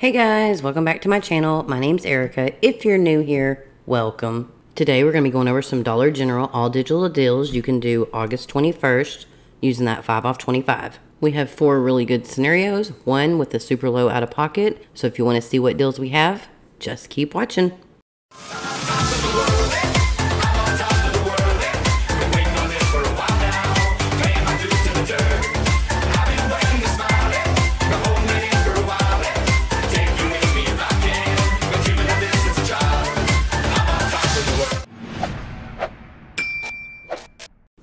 Hey guys, welcome back to my channel. My name's Erica. If you're new here, welcome. Today we're going to be going over some Dollar General all digital deals you can do August 21st using that 5 off 25. We have four really good scenarios, one with the super low out of pocket. So if you want to see what deals we have, just keep watching.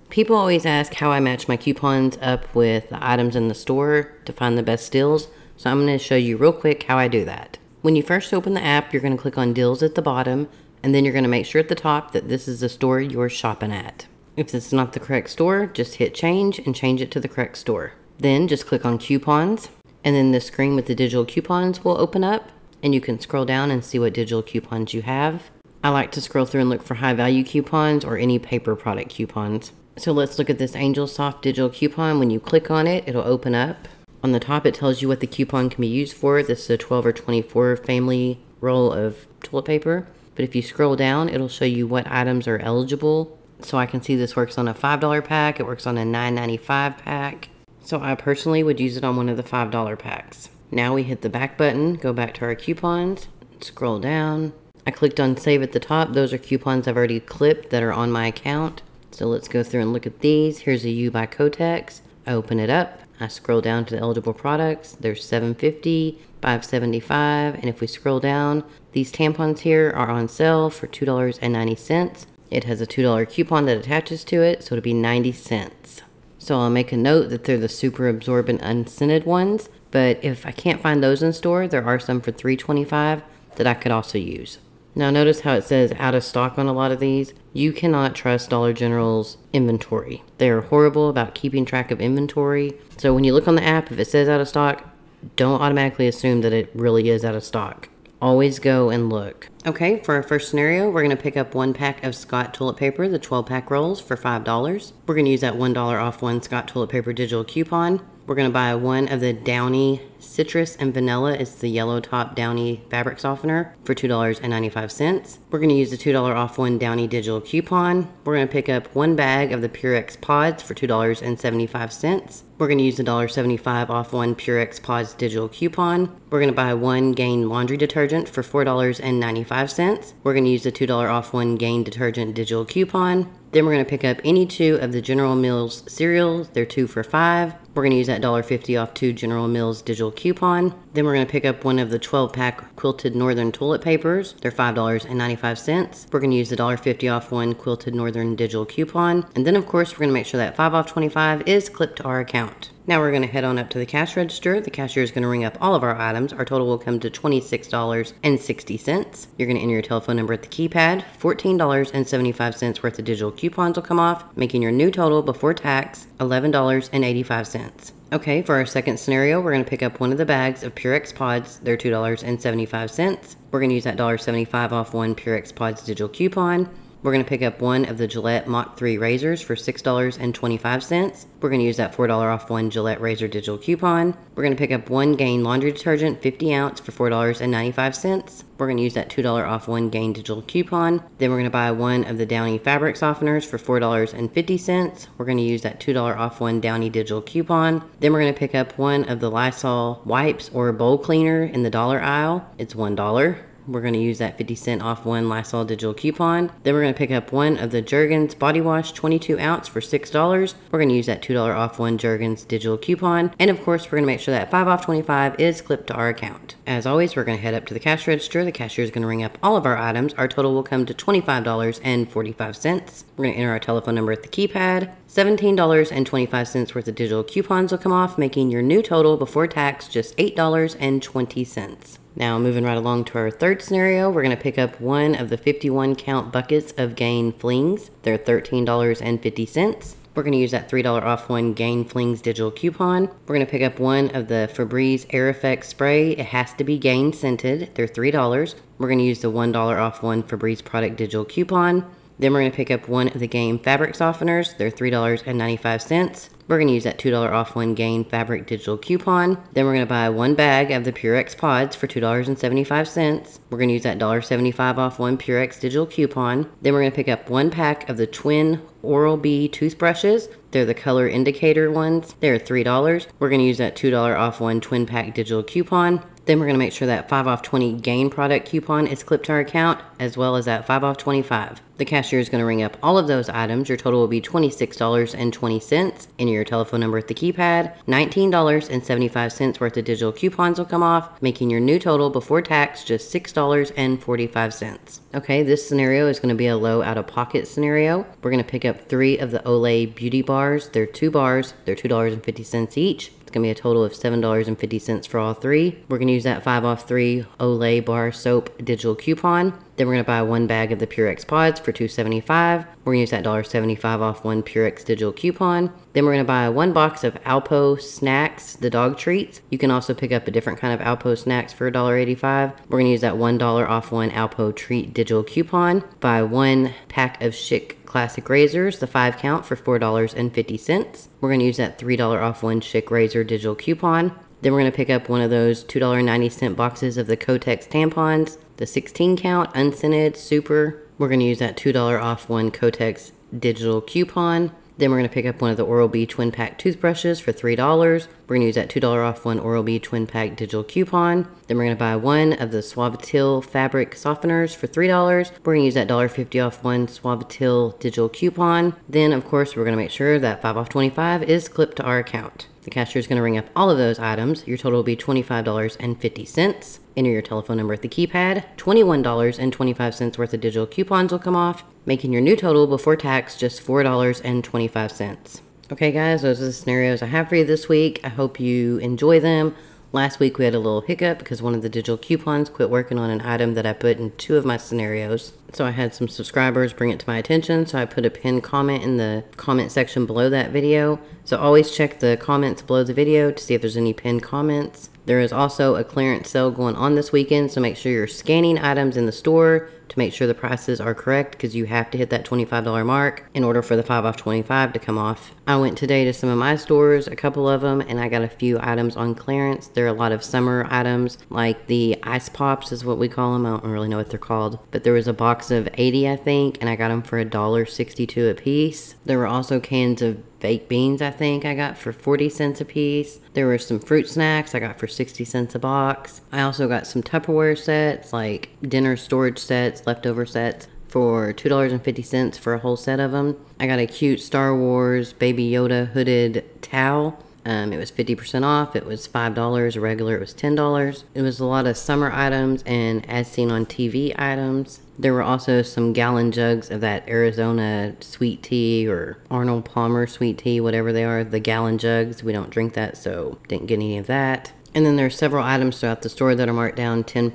People always ask how I match my coupons up with the items in the store to find the best deals, so I'm going to show you real quick how I do that. When you first open the app, you're going to click on Deals at the bottom, and then you're going to make sure at the top that this is the store you're shopping at. If this is not the correct store, just hit Change and change it to the correct store. Then just click on Coupons, and then the screen with the digital coupons will open up, and you can scroll down and see what digital coupons you have. I like to scroll through and look for high value coupons or any paper product coupons. So let's look at this Angel Soft digital coupon. When you click on it, it'll open up. On the top, it tells you what the coupon can be used for. This is a 12 or 24 family roll of toilet paper. But if you scroll down, it'll show you what items are eligible. So I can see this works on a $5 pack. It works on a $9.95 pack. So I personally would use it on one of the $5 packs. Now we hit the back button, go back to our coupons, scroll down. I clicked on save at the top. Those are coupons I've already clipped that are on my account. So let's go through and look at these. Here's a U by Kotex. I open it up. I scroll down to the eligible products. There's $7.50, $5.75, and if we scroll down, these tampons here are on sale for $2.90. It has a $2 coupon that attaches to it, so it'll be 90 cents. So I'll make a note that they're the super absorbent unscented ones, but if I can't find those in store, there are some for $3.25 that I could also use. Now notice how it says out of stock on a lot of these. You cannot trust Dollar General's inventory. They are horrible about keeping track of inventory. So when you look on the app, if it says out of stock, don't automatically assume that it really is out of stock. Always go and look. Okay, for our first scenario, we're gonna pick up one pack of Scott toilet paper, the 12 pack rolls for $5. We're gonna use that $1 off one Scott toilet paper digital coupon. We're gonna buy one of the Downy Citrus and Vanilla. It's the yellow top Downy fabric softener for $2.95. We're gonna use the $2 off one Downy digital coupon. We're gonna pick up one bag of the Purex pods for $2.75. We're gonna use the $1.75 off one Purex pods digital coupon. We're gonna buy one Gain laundry detergent for $4.95. We're gonna use the $2 off one Gain detergent digital coupon. Then we're gonna pick up any two of the General Mills cereals. They're 2 for $5. We're gonna use that $1.50 off two General Mills digital coupon. Then we're gonna pick up one of the 12 pack Quilted Northern toilet papers. They're $5.95. We're gonna use the $1.50 off one Quilted Northern digital coupon. And then of course, we're gonna make sure that 5 off 25 is clipped to our account. Now we're gonna head on up to the cash register. The cashier is gonna ring up all of our items. Our total will come to $26.60. You're gonna enter your telephone number at the keypad. $14.75 worth of digital coupons will come off, making your new total before tax $11.85. Okay, for our second scenario, we're gonna pick up one of the bags of Purex pods. They're $2.75. We're gonna use that $1.75 off one Purex pods digital coupon. We're gonna pick up one of the Gillette Mach 3 razors for $6.25. We're gonna use that $4 off one Gillette razor digital coupon. We're gonna pick up one Gain laundry detergent, 50 ounce for $4.95. We're gonna use that $2 off one Gain digital coupon. Then we're gonna buy one of the Downy fabric softeners for $4.50. We're gonna use that $2 off one Downy digital coupon. Then we're gonna pick up one of the Lysol wipes or bowl cleaner in the dollar aisle. It's $1. We're gonna use that 50 cent off one Lysol digital coupon. Then we're gonna pick up one of the Jergens body wash 22 ounce for $6. We're gonna use that $2 off one Jergens digital coupon. And of course, we're gonna make sure that 5 off 25 is clipped to our account. As always, we're gonna head up to the cash register. The cashier is gonna ring up all of our items. Our total will come to $25.45. We're gonna enter our telephone number at the keypad. $17.25 worth of digital coupons will come off, making your new total before tax just $8.20. Now moving right along to our third scenario, we're gonna pick up one of the 51 count buckets of Gain Flings. They're $13.50. We're gonna use that $3 off one Gain Flings digital coupon. We're gonna pick up one of the Febreze AirFX spray. It has to be Gain scented. They're $3. We're gonna use the $1 off one Febreze product digital coupon. Then we're gonna pick up one of the Gain fabric softeners. They're $3.95. We're going to use that $2 off one Gain fabric digital coupon. Then we're going to buy one bag of the Purex pods for $2.75. We're going to use that $1.75 off one Purex digital coupon. Then we're going to pick up one pack of the twin Oral-B toothbrushes. They're the color indicator ones. They're $3. We're going to use that $2 off one twin pack digital coupon. Then we're going to make sure that 5 off 20 Gain product coupon is clipped to our account, as well as that 5 off 25. The cashier is going to ring up all of those items. Your total will be $26.20. Enter your telephone number at the keypad. $19.75 worth of digital coupons will come off, making your new total before tax just $6.45. Okay, this scenario is going to be a low out-of-pocket scenario. We're going to pick up 3 of the Olay Beauty Bars. They're 2 bars. They're $2.50 each. Going to be a total of $7.50 for all 3. We're going to use that 5 off 3 Olay bar soap digital coupon. Then we're going to buy one bag of the Purex pods for $2.75. We're going to use that $1.75 off one Purex digital coupon. Then we're going to buy one box of Alpo snacks, the dog treats. You can also pick up a different kind of Alpo snacks for $1.85. We're going to use that $1 off one Alpo treat digital coupon. Buy one pack of Schick classic razors, the 5 count, for $4.50. We're going to use that $3 off one Schick razor digital coupon. Then we're going to pick up one of those $2.90 boxes of the Kotex tampons, the 16 count, unscented, super. We're going to use that $2 off one Kotex digital coupon. Then we're going to pick up one of the Oral-B twin pack toothbrushes for $3. We're going to use that $2 off one Oral-B twin pack digital coupon. Then we're going to buy one of the Suavitil fabric softeners for $3. We're going to use that $1.50 off one Suavitil digital coupon. Then, of course, we're going to make sure that 5 off 25 is clipped to our account. The cashier is going to ring up all of those items. Your total will be $25.50. Enter your telephone number at the keypad. $21.25 worth of digital coupons will come off, making your new total before tax just $4.25. Okay guys, those are the scenarios I have for you this week. I hope you enjoy them. Last week we had a little hiccup because one of the digital coupons quit working on an item that I put in 2 of my scenarios. So I had some subscribers bring it to my attention, so I put a pinned comment in the comment section below that video. So always check the comments below the video to see if there's any pinned comments. There is also a clearance sale going on this weekend, so make sure you're scanning items in the store to make sure the prices are correct, because you have to hit that $25 mark in order for the 5 off 25 to come off. I went today to some of my stores, a couple of them, and I got a few items on clearance. There are a lot of summer items, like the ice pops is what we call them. I don't really know what they're called, but there was a box of 80, I think, and I got them for $1.62 a piece. There were also cans of baked beans, I think I got for 40 cents a piece. There were some fruit snacks I got for 60 cents a box. I also got some Tupperware sets, like dinner storage sets, leftover sets, for $2.50 for a whole set of them. I got a cute Star Wars Baby Yoda hooded towel. It was 50% off. It was $5. Regular, it was $10. It was a lot of summer items and as seen on TV items. There were also some gallon jugs of that Arizona sweet tea or Arnold Palmer sweet tea, whatever they are, the gallon jugs. We don't drink that, so didn't get any of that. And then there are several items throughout the store that are marked down 10%,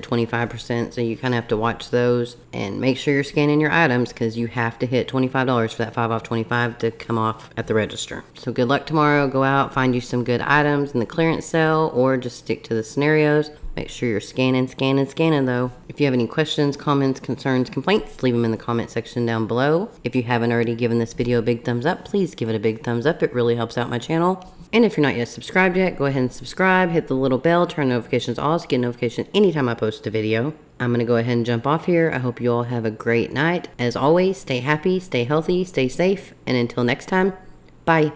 25%, so you kind of have to watch those and make sure you're scanning your items, because you have to hit $25 for that 5 off 25 to come off at the register. So good luck tomorrow. Go out, find you some good items in the clearance sale, or just stick to the scenarios. Make sure you're scanning though. If you have any questions, comments, concerns, complaints, leave them in the comment section down below. If you haven't already given this video a big thumbs up, please give it a big thumbs up. It really helps out my channel. And if you're not yet subscribed yet, go ahead and subscribe, hit the little bell, turn notifications on so you get a notification anytime I post a video. I'm going to go ahead and jump off here. I hope you all have a great night. As always, stay happy, stay healthy, stay safe, and until next time, bye.